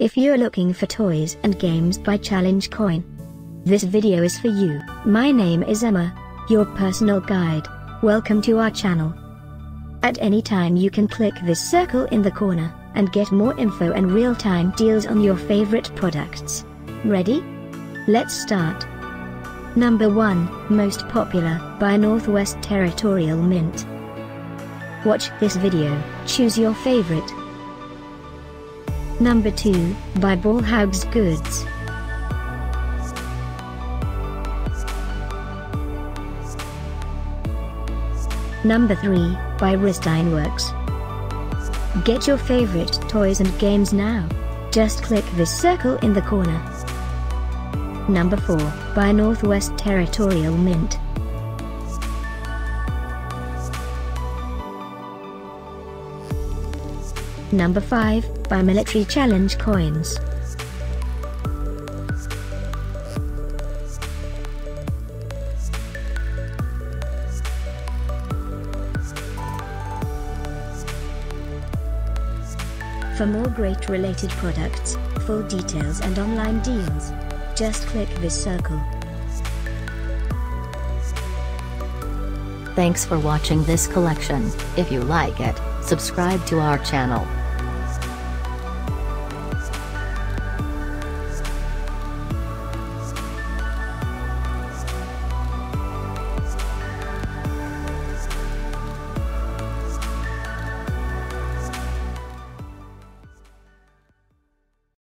If you're looking for toys and games by Challenge Coin, this video is for you. My name is Emma, your personal guide. Welcome to our channel. At any time you can click this circle in the corner, and get more info and real-time deals on your favorite products. Ready? Let's start. Number 1, Most Popular, by Northwest Territorial Mint. Watch this video, choose your favorite. Number 2, by Ballhawgs Goods. Number 3, by Rystinworks. Get your favorite toys and games now. Just click this circle in the corner. Number 4, by Northwest Territorial Mint. Number 5, by Military Challenge Coins. For more great related products, full details and online deals, just click this circle. Thanks for watching this collection. If you like it, subscribe to our channel.